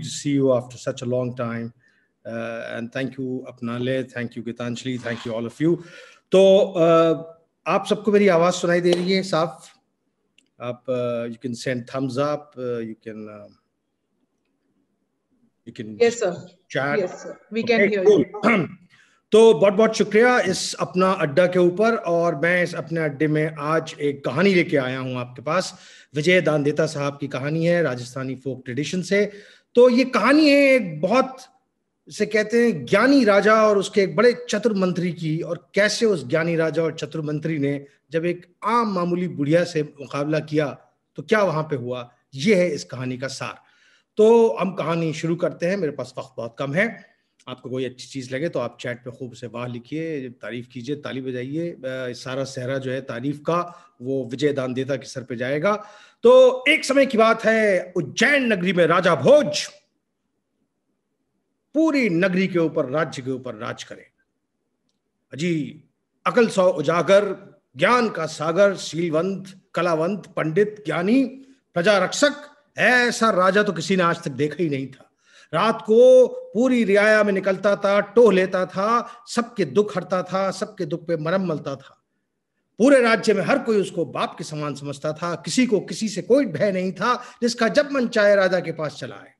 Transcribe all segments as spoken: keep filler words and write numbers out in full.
to see you after such a long time. Uh, and thank you Apna Adda, thank you Gitanjali, thank you all of you. तो uh, आप सबको मेरी आवाज़ सुनाई दे रही है साफ? आप you can send thumbs up, you can you can yes sir chat, yes sir we can hear you. तो बहुत बहुत शुक्रिया इस अपना अड्डा के ऊपर। और मैं इस अपने अड्डे में आज एक कहानी लेके आया हूँ आपके पास। विजय दान देता साहब की कहानी है राजस्थानी फोक ट्रेडिशन से। तो ये कहानी है एक बहुत से कहते हैं ज्ञानी राजा और उसके एक बड़े चतुर मंत्री की, और कैसे उस ज्ञानी राजा और चतुर मंत्री ने जब एक आम मामूली बुढ़िया से मुकाबला किया तो क्या वहाँ पे हुआ, ये है इस कहानी का सार। तो हम कहानी शुरू करते हैं। मेरे पास वक्त बहुत कम है। आपको कोई अच्छी चीज़ लगे तो आप चैट पे खूब से वाह लिखिए, तारीफ़ कीजिए, ताली बजाइए। सारा सहरा जो है तारीफ का वो विजय दान देता के सर पे जाएगा। तो एक समय की बात है, उज्जैन नगरी में राजा भोज पूरी नगरी के ऊपर राज्य के ऊपर राज करे। अजी अकल सौ उजागर, ज्ञान का सागर, शीलवंत, कलावंत, पंडित, ज्ञानी, प्रजा रक्षक, ऐसा राजा तो किसी ने आज तक देखा ही नहीं था। रात को पूरी रियाया में निकलता था, टोह लेता था, सबके दुख हरता था, सबके दुख पे मरहम मलता था। पूरे राज्य में हर कोई उसको बाप के समान समझता था, किसी को किसी से कोई भय नहीं था, जिसका जब मन चाहे राजा के पास चला आए।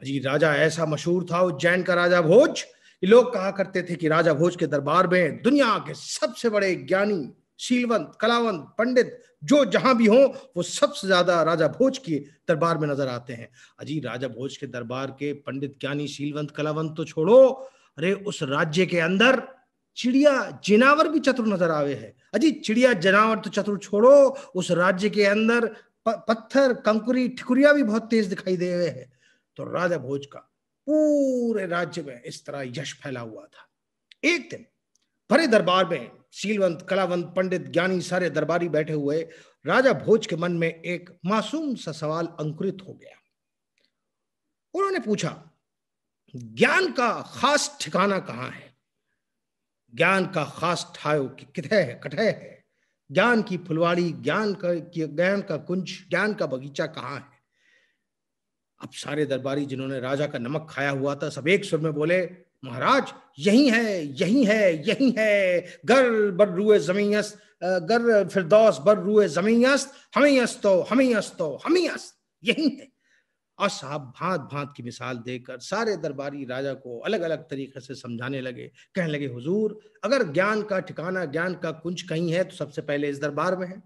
अजी राजा ऐसा मशहूर था उज्जैन का राजा भोज। ये लोग कहा करते थे कि राजा भोज के दरबार में दुनिया के सबसे बड़े ज्ञानी, शीलवंत, कलावंत, पंडित जो जहां भी हो वो सबसे ज्यादा राजा भोज के दरबार में नजर आते हैं। अजी राजा भोज के दरबार के पंडित, ज्ञानी, शीलवंत, कलावंत तो छोड़ो, अरे उस राज्य के अंदर चिड़िया जनावर भी चतुर नजर आवे है। अजी चिड़िया जनावर तो चतुर छोड़ो, उस राज्य के अंदर प, पत्थर, कंकुरी, ठिकुरिया भी बहुत तेज दिखाई दे रहे हैं। तो राजा भोज का पूरे राज्य में इस तरह यश फैला हुआ था। एक दिन भरे दरबार में शीलवंत, कलावंत, पंडित, ज्ञानी सारे दरबारी बैठे हुए, राजा भोज के मन में एक मासूम सा सवाल अंकुरित हो गया। उन्होंने पूछा, ज्ञान का खास ठिकाना कहाँ है? ज्ञान का खास ठायो कि किधर है, कठे है? ज्ञान की फुलवाड़ी, ज्ञान का ज्ञान का कुंज, ज्ञान का बगीचा कहाँ है? अब सारे दरबारी जिन्होंने राजा का नमक खाया हुआ था सब एक सुर में बोले, महाराज यही है, यही है, यही है। गर बर रूए जमीयस्त, गर फिरदौस बर रूए जमीयस्त, हमें हस्तो, हमें हस्तो, हमें हस्त, यही है। और साहब भांत भांत की मिसाल देकर सारे दरबारी राजा को अलग अलग तरीके से समझाने लगे। कहने लगे, हुजूर अगर ज्ञान का ठिकाना, ज्ञान का कुंज कहीं है तो सबसे पहले इस दरबार में है,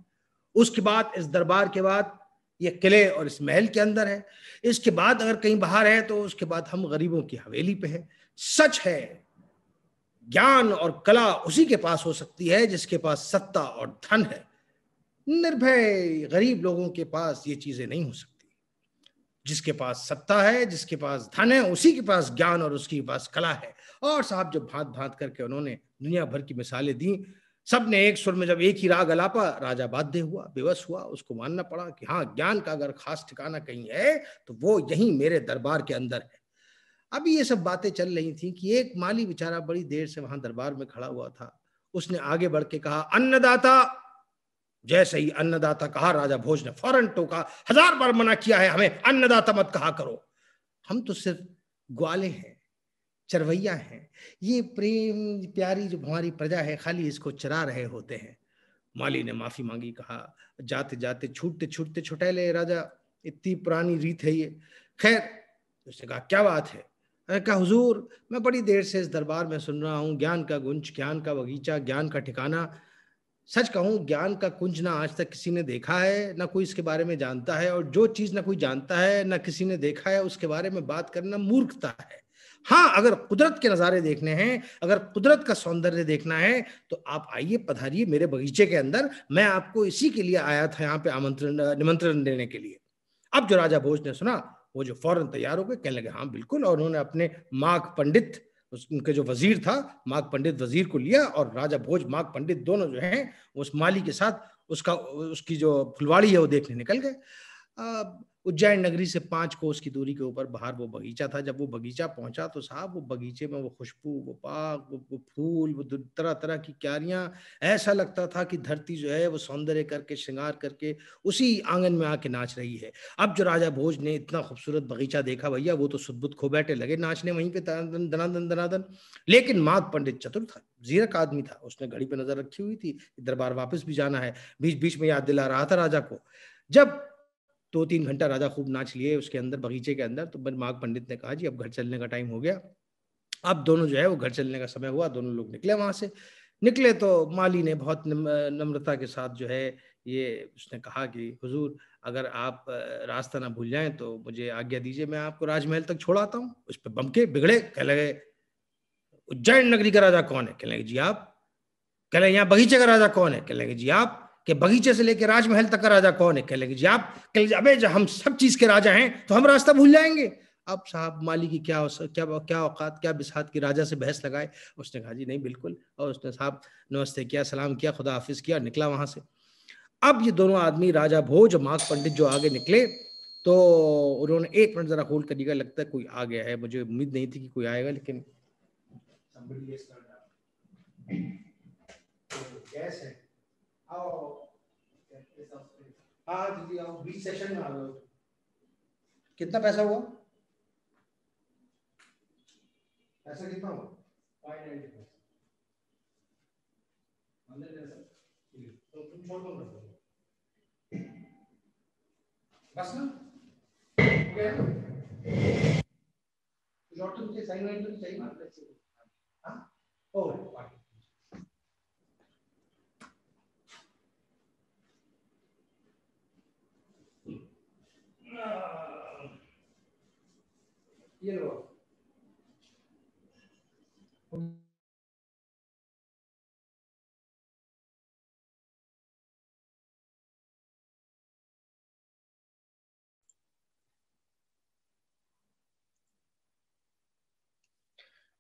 उसके बाद इस दरबार के बाद ये किले और इस महल के अंदर है, इसके बाद अगर कहीं बाहर है तो उसके बाद हम गरीबों की हवेली पे है। सच है, ज्ञान और कला उसी के पास हो सकती है जिसके पास सत्ता और धन है। निर्भय गरीब लोगों के पास ये चीजें नहीं हो सकती। जिसके पास सत्ता है, जिसके पास धन है, उसी के पास ज्ञान और उसके पास कला है। और साहब जब भांत भांत करके उन्होंने दुनिया भर की मिसालें दी, सबने एक सुर में जब एक ही राग अलापा, राजा बाध्य हुआ, बेबस हुआ। उसको मानना पड़ा कि हाँ, ज्ञान का अगर खास ठिकाना कहीं है तो वो यहीं मेरे दरबार के अंदर है। अभी ये सब बातें चल रही थी कि एक माली बेचारा बड़ी देर से वहां दरबार में खड़ा हुआ था। उसने आगे बढ़ के कहा, अन्नदाता। जैसे ही अन्नदाता कहा, राजा भोज ने फौरन टोका, हजार बार मना किया है हमें, अन्नदाता मत कहा करो, हम तो सिर्फ ग्वाले हैं, चरवैया हैं, ये प्रेम प्यारी जो हमारी प्रजा है खाली इसको चरा रहे होते हैं। माली ने माफी मांगी, कहा जाते जाते छूटते छूटते छुटैले राजा, इतनी पुरानी रीत है ये। खैर उसने कहा, क्या बात है? कहा, हुजूर मैं बड़ी देर से इस दरबार में सुन रहा हूँ ज्ञान का गुंज, ज्ञान का बगीचा, ज्ञान का ठिकाना। सच कहूँ, ज्ञान का कुंज ना आज तक किसी ने देखा है, ना कोई इसके बारे में जानता है, और जो चीज़ ना कोई जानता है ना किसी ने देखा है उसके बारे में बात करना मूर्खता है। हाँ, अगर कुदरत के नज़ारे देखने हैं, अगर कुदरत का सौंदर्य देखना है तो आप आइए, पधारिए मेरे बगीचे के अंदर, मैं आपको इसी के लिए आया था यहाँ पे आमंत्रण, निमंत्रण देने के लिए। अब जो राजा भोज ने सुना वो जो फौरन तैयार हो गए, कहने लगे हाँ बिल्कुल। और उन्होंने अपने माघ पंडित, उनके जो वजीर था माघ पंडित, वजीर को लिया, और राजा भोज माघ पंडित दोनों जो हैं उस माली के साथ उसका उसकी जो फुलवाड़ी है वो देखने निकल गए। उज्जैन नगरी से पांच कोस की दूरी के ऊपर बाहर वो बगीचा था। जब वो बगीचा पहुंचा तो साहब वो बगीचे में वो खुशबू, वो पाक, वो, वो फूल, वो तरह तरह की क्यारियां, ऐसा लगता था कि धरती जो है वो सौंदर्य करके, श्रृंगार करके उसी आंगन में आके नाच रही है। अब जो राजा भोज ने इतना खूबसूरत बगीचा देखा भैया वो तो सुदबुद खो बैठे, लगे नाचने वहीं पर दनादन दनादन दनादन। लेकिन माघ पंडित चतुर था, जीरक आदमी था, उसने घड़ी पर नजर रखी हुई थी, दरबार वापस भी जाना है, बीच बीच में याद दिला रहा था राजा को। जब दो तीन घंटा राजा खूब नाच लिए उसके अंदर, बगीचे के अंदर, तो माघ पंडित ने कहा जी अब घर चलने का टाइम हो गया। अब दोनों जो है वो घर चलने का समय हुआ, दोनों लोग निकले वहां से। निकले तो माली ने बहुत नम्रता के साथ जो है ये उसने कहा कि हुजूर अगर आप रास्ता ना भूल जाएं तो मुझे आज्ञा दीजिए, मैं आपको राजमहल तक छोड़ाता हूँ। उस पर बमके बिगड़े, कह लगे उज्जैन नगरी का राजा कौन है? कह लगे जी आप। कह लगे यहाँ बगीचे का राजा कौन है? कह लगे जी आप। कि बगीचे से लेकर राजमहल तक का राजा कौन है? कह लगे जी आप। कह लगे अबे जब हम सब चीज के राजा हैं तो हम रास्ता भूल जाएंगे। अब साहब माली की क्या क्या क्या औकात, क्या बिसात की राजा से बहस लगाए। उसने कहा जी नहीं बिल्कुल, और उसने साहब नमस्ते किया, सलाम किया, खुदा हाफिज किया, निकला वहां से। अब ये दोनों आदमी राजा भोज और माघ पंडित जो आगे निकले तो उन्होंने एक मिनट जरा होल्ड करिएगा, लगता है कोई आ गया है, मुझे उम्मीद नहीं थी कि कोई आएगा, लेकिन आज बीच सेशन में आ गए। कितना पैसा हुआ? पैसा कितना हुआ? तो तुम छोड़ दो बस ना, तुमसे साइन वाइन तो चाहिए। हाँ ओके, ये लो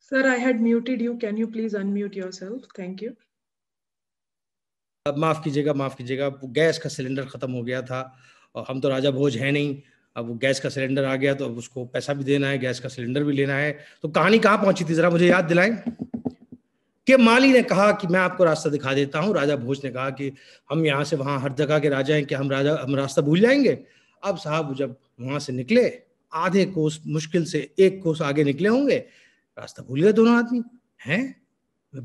sir, I had muted you, can you please unmute yourself? Thank you. अब माफ कीजिएगा, माफ कीजिएगा, गैस का सिलेंडर खत्म हो गया था और हम तो राजा भोज हैं नहीं, अब वो गैस का सिलेंडर आ गया तो अब उसको पैसा भी देना है, गैस का सिलेंडर भी लेना है। तो कहानी कहाँ पहुंची थी जरा मुझे याद दिलाएं। कि माली ने कहा कि मैं आपको रास्ता दिखा देता हूँ, राजा भोज ने कहा कि हम यहाँ से वहाँ हर जगह के राजा हैं कि हम राजा हम रास्ता भूल जाएंगे। अब साहब जब वहाँ से निकले आधे कोस, मुश्किल से एक कोस आगे निकले होंगे, रास्ता भूल गए दोनों आदमी। हैं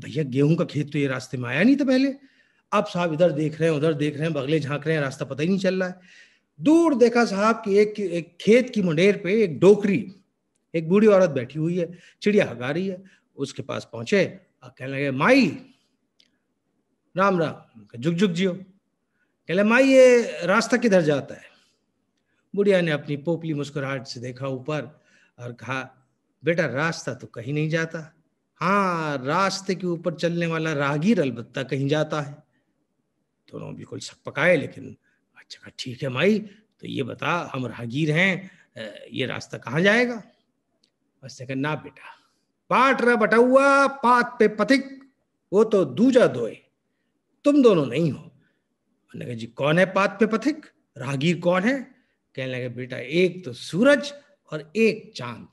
भैया गेहूं का खेत तो ये रास्ते में आया नहीं था पहले। अब साहब इधर देख रहे हैं, उधर देख रहे हैं, बगले झाँक रहे हैं, रास्ता पता ही नहीं चल रहा है। दूर देखा साहब कि एक, एक खेत की मुंडेर पे एक डोकरी, एक बूढ़ी औरत बैठी हुई है, चिड़िया हगा रही है। उसके पास पहुंचे और कहने लगे माई राम राम, झुक झुक जियो। कहले माई ये रास्ता किधर जाता है? बुढ़िया ने अपनी पोपली मुस्कुराहट से देखा ऊपर और कहा बेटा रास्ता तो कहीं नहीं जाता, हाँ रास्ते के ऊपर चलने वाला राहगीर अलबत्ता कहीं जाता है। दोनों बिल्कुल सक पकाए, लेकिन अच्छा ठीक है माई तो ये बता हम राहगीर हैं, ये रास्ता कहाँ जाएगा? उसने कहा ना बेटा, पाट र बटा हुआ पात पे पथिक वो तो दूजा दोए, तुम दोनों नहीं हो। उन्होंने कहा जी कौन है पात पे पथिक, राहगीर कौन है? कहने लगे बेटा एक तो सूरज और एक चांद,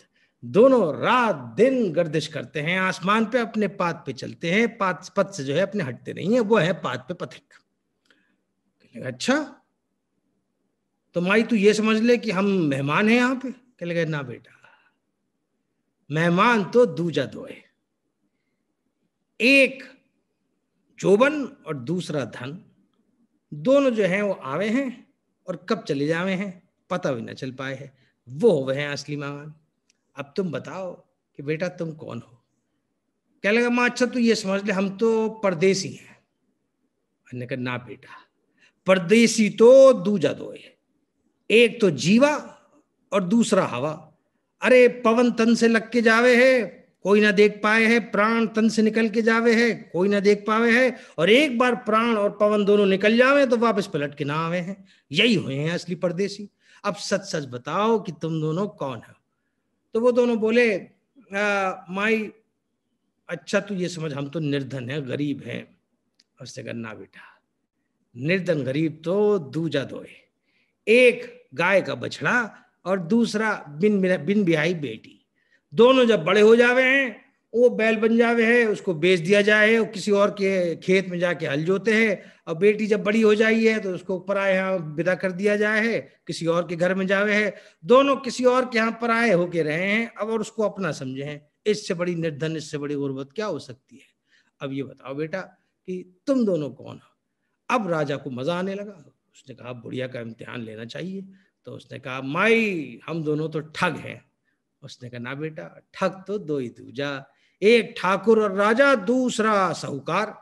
दोनों रात दिन गर्दिश करते हैं आसमान पे, अपने पात पे चलते हैं, पात पथ से जो है अपने हटते नहीं है, वो है पात पे पथिक। कहने लगे अच्छा तो माई तू ये समझ ले कि हम मेहमान हैं यहाँ पे? कहने लगे ना बेटा, मेहमान तो दूजा दोए, एक जोबन और दूसरा धन, दोनों जो हैं वो आवे हैं और कब चले जावे हैं पता भी ना चल पाए हैं, वो हो वह हैं असली मेहमान। अब तुम बताओ कि बेटा तुम कौन हो? कहने लगा माँ अच्छा तू ये समझ ले हम तो परदेसी हैं। मैंने कहा ना बेटा, परदेसी तो दूजा दोए, एक तो जीवा और दूसरा हवा, अरे पवन तन से लग के जावे है कोई ना देख पाए है, प्राण तन से निकल के जावे है कोई ना देख पावे है, और एक बार प्राण और पवन दोनों निकल जावे तो वापस पलट के ना आवे हैं, यही हुए हैं असली परदेसी। अब सच सच बताओ कि तुम दोनों कौन हो? तो वो दोनों बोले आ, माई अच्छा तू ये समझ हम तो निर्धन है, गरीब है। उससे करना बेटा निर्धन गरीब तो दूजा दोए, एक गाय का बछड़ा और दूसरा बिन बिन ब्याही बेटी, दोनों जब बड़े हो जावे हैं वो बैल बन जावे हैं, उसको बेच दिया जाए, किसी और के खेत में जाके हल जोते हैं। और बेटी जब बड़ी हो जाई है तो उसको पराए यहाँ विदा कर दिया जाए है, किसी और के घर में जावे है, दोनों किसी और के यहाँ पराए होके रहे हैं अब, और उसको अपना समझे हैं। इससे बड़ी निर्धन, इससे बड़ी गुर्बत क्या हो सकती है। अब ये बताओ बेटा कि तुम दोनों कौन हो। अब राजा को मजा आने लगा, उसने कहा बुढ़िया का इम्तिहान लेना चाहिए। तो उसने कहा माई हम दोनों तो ठग हैं। उसने कहा ना बेटा, ठग तो दो ही दूजा, एक ठाकुर और राजा, दूसरा साहूकार।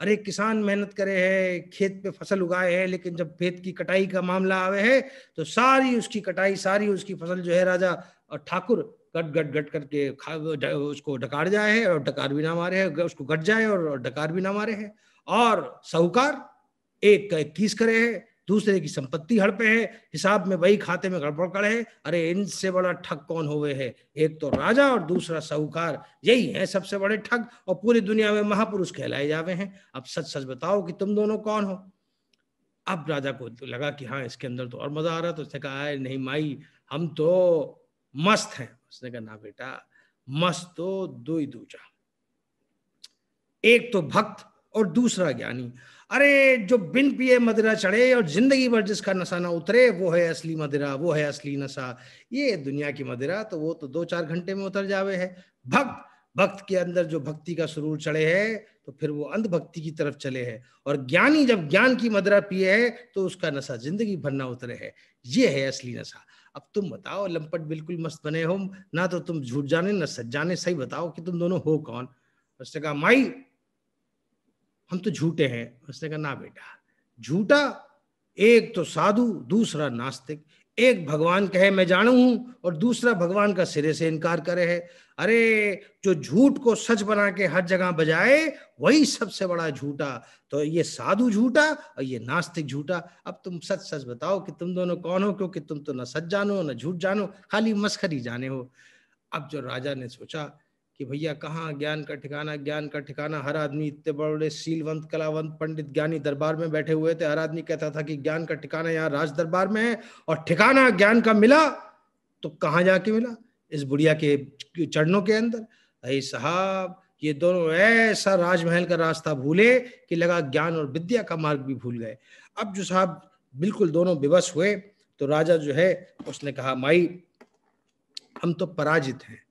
अरे किसान मेहनत करे है, खेत पे फसल उगाए हैं, लेकिन जब खेत की कटाई का मामला आवे है तो सारी उसकी कटाई, सारी उसकी फसल जो है राजा और ठाकुर गट गट गट करके खा उसको डकार जाए है, और डकार भी ना मारे है, उसको गट जाए और डकार भी ना मारे है। और साहूकार एक का इक्कीस करे है, दूसरे की संपत्ति हड़पे है, हिसाब में वही खाते में गड़बड़ करे है। अरे इनसे बड़ा ठग कौन होवे है। एक तो राजा और दूसरा साहूकार, यही है सबसे बड़े ठग, और पूरी दुनिया में महापुरुष कहलाए जावे हैं। अब सच सच बताओ कि तुम दोनों कौन हो। अब राजा को लगा कि हाँ इसके अंदर तो और मजा आ रहा, तो उसने कहा नहीं माई हम तो मस्त हैं। उसने कहा ना बेटा, मस्त तो दो ही दूजा, एक तो भक्त और दूसरा ज्ञानी। अरे जो बिन पिए मदिरा चढ़े और जिंदगी भर जिसका नशा ना उतरे, वो है असली मदिरा, वो है असली नशा। ये दुनिया की मदिरा तो वो तो दो चार घंटे में उतर जावे है। भक्त, भक्त के अंदर जो भक्ति का सुरूर चढ़े है तो फिर वो अंधभक्ति की तरफ चले है। और ज्ञानी जब ज्ञान की मदिरा पिए है तो उसका नशा जिंदगी भर ना उतरे है। ये है असली नशा। अब तुम बताओ लंपट बिल्कुल मस्त बने हो ना, तो तुम झूठ जाने ना सच जाने, सही बताओ कि तुम दोनों हो कौन। उसने कहा माई हम तो झूठे हैं। उसने कहा ना बेटा, झूठा एक तो साधु, दूसरा नास्तिक। एक भगवान कहे मैं जानू हूं और दूसरा भगवान का सिरे से इनकार करे है। अरे जो झूठ को सच बना के हर जगह बजाए वही सबसे बड़ा झूठा। तो ये साधु झूठा और ये नास्तिक झूठा। अब तुम सच सच बताओ कि तुम दोनों कौन हो, क्योंकि तुम तो ना सच जानो ना झूठ जानो, खाली मस्खरी जाने हो। अब जो राजा ने सोचा कि भैया कहाँ ज्ञान का ठिकाना, ज्ञान का ठिकाना। हर आदमी इतने बड़े बड़े सीलवंत, कलावंत, पंडित, ज्ञानी दरबार में बैठे हुए थे। हर आदमी कहता था कि ज्ञान का ठिकाना यहाँ राज दरबार में है, और ठिकाना ज्ञान का मिला तो कहाँ जाके मिला, इस बुढ़िया के चरणों के अंदर। भाई साहब ये दोनों ऐसा राजमहल का रास्ता भूले कि लगा ज्ञान और विद्या का मार्ग भी भूल गए। अब जो साहब बिल्कुल दोनों विवश हुए, तो राजा जो है उसने कहा माई हम तो पराजित हैं।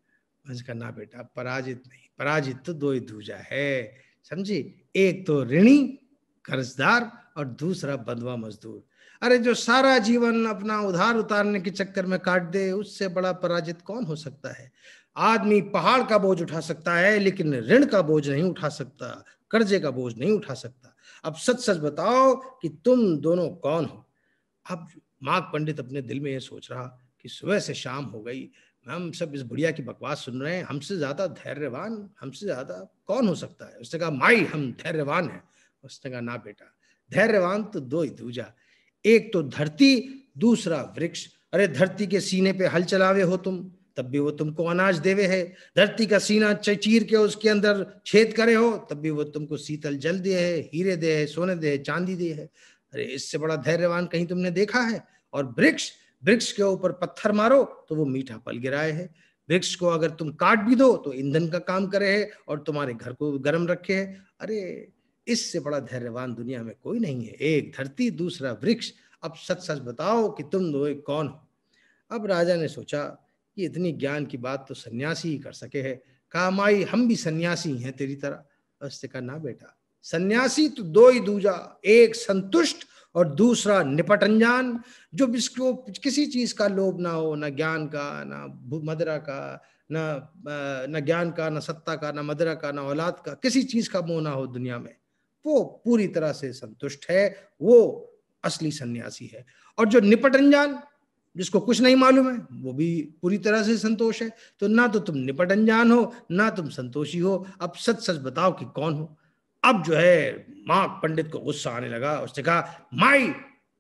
उसका ना बेटा, पराजित नहीं, पराजित तो दो ही दूजा है, समझी। एक तो ऋणी कर्जदार और दूसरा बंधुआ मजदूर। अरे जो सारा जीवन अपना उधार उतारने के चक्कर में काट दे, उससे बड़ा पराजित कौन हो सकता है। आदमी पहाड़ का बोझ उठा सकता है लेकिन ऋण का बोझ नहीं उठा सकता, कर्जे का बोझ नहीं उठा सकता। अब सच सच बताओ कि तुम दोनों कौन हो। अब माघ पंडित अपने दिल में ये सोच रहा कि सुबह से शाम हो गई, हम सब इस बुढ़िया की बकवास सुन रहे हैं, हमसे ज्यादा धैर्यवान हमसे ज्यादा कौन हो सकता है। उसने कहा माई हम धैर्यवान हैं। उसने कहा ना बेटा, धैर्यवान तो दो ही दूजा, एक तो धरती दूसरा वृक्ष। अरे धरती के सीने पे हल चलावे हो तुम, तब भी वो तुमको अनाज देवे है। धरती का सीना चीर के उसके अंदर छेद करे हो, तब भी वो तुमको शीतल जल दे है, हीरे दे है, सोने दे है, चांदी दे है। अरे इससे बड़ा धैर्यवान कहीं तुमने देखा है। और वृक्ष, वृक्ष के ऊपर पत्थर मारो तो वो मीठा फल गिराए है। वृक्ष को अगर तुम काट भी दो तो ईंधन का काम करे है और तुम्हारे घर को गर्म रखे है। अरे इससे बड़ा धैर्यवान दुनिया में कोई नहीं है, एक धरती दूसरा वृक्ष। अब सच सच बताओ कि तुम दो एक कौन हो। अब राजा ने सोचा कि इतनी ज्ञान की बात तो सन्यासी ही कर सके है। कहा माई हम भी सन्यासी हैं तेरी तरह। उससे कहा ना बेटा, सन्यासी तो दो ही दूजा, एक संतुष्ट और दूसरा निपट अनजान, जो जिसको किसी चीज का लोभ ना हो, ना ज्ञान का, ना मदिरा का, ना ना ज्ञान का, ना सत्ता का, ना मदिरा का, ना औलाद का, किसी चीज का मोह ना हो दुनिया में, वो पूरी तरह से संतुष्ट है, वो असली सन्यासी है। और जो निपट अनजान, जिसको कुछ नहीं मालूम है, वो भी पूरी तरह से संतोष है। तो ना तो तुम निपट अनजान हो ना तुम संतोषी हो। अब सच सच बताओ कि कौन हो। अब जो है माघ पंडित को गुस्सा आने लगा। उसने कहा माई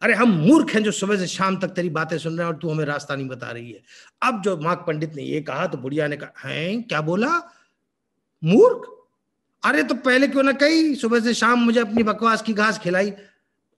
अरे हम मूर्ख हैं जो सुबह से शाम तक तेरी बातें सुन रहे हैं और तू हमें रास्ता नहीं बता रही है। अब जो माघ पंडित ने ये कहा तो बुढ़िया ने कहा हैं क्या बोला, मूर्ख। अरे तो पहले क्यों ना कही, सुबह से शाम मुझे अपनी बकवास की घास खिलाई।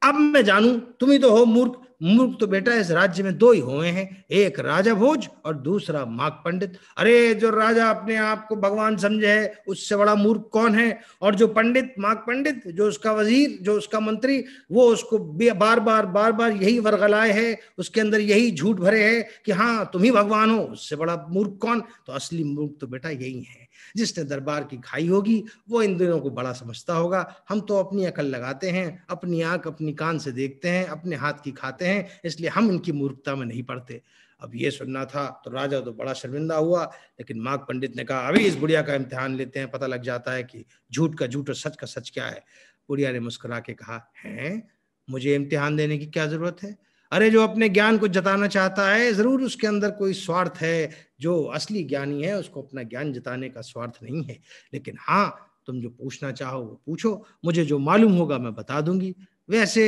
अब मैं जानू तुम ही तो हो मूर्ख। मूर्ख तो बेटा इस राज्य में दो ही हुए हैं, एक राजा भोज और दूसरा माघ पंडित। अरे जो राजा अपने आप को भगवान समझे है उससे बड़ा मूर्ख कौन है, और जो पंडित माघ पंडित जो उसका वजीर जो उसका मंत्री वो उसको बार बार बार बार यही वरगलाए है, उसके अंदर यही झूठ भरे है कि हाँ तुम ही भगवान हो, उससे बड़ा मूर्ख कौन। तो असली मूर्ख तो बेटा यही है, जिसने दरबार की खाई होगी वो इन दिनों को बड़ा समझता होगा। हम तो अपनी अकल लगाते हैं, अपनी आंख अपनी कान से देखते हैं, अपने हाथ की खाते हैं, इसलिए हम इनकी मूर्खता में नहीं पड़ते। अब ये सुनना था तो राजा तो बड़ा शर्मिंदा हुआ, लेकिन माघ पंडित ने कहा अभी इस बुढ़िया का इम्तिहान लेते हैं, पता लग जाता है कि झूठ का झूठ और सच का सच क्या है। बुढ़िया ने मुस्कुरा के कहा, हैं मुझे इम्तिहान देने की क्या जरूरत है? अरे जो अपने ज्ञान को जताना चाहता है जरूर उसके अंदर कोई स्वार्थ है, जो असली ज्ञानी है उसको अपना ज्ञान जताने का स्वार्थ नहीं है। लेकिन हाँ तुम जो पूछना चाहो वो पूछो, मुझे जो मालूम होगा मैं बता दूंगी। वैसे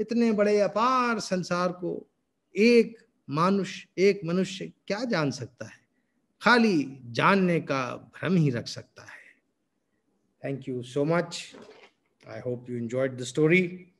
इतने बड़े अपार संसार को एक मानुष एक मनुष्य क्या जान सकता है, खाली जानने का भ्रम ही रख सकता है। Thank you so much, I hope you enjoyed the story.